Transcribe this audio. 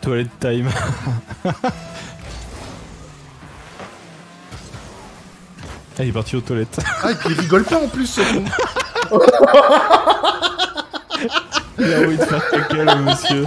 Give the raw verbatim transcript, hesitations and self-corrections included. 取れた今Ah, il est parti aux toilettes. Ah, et puis il rigole pas en plus, ce con. Il a envie de faire caca, le monsieur.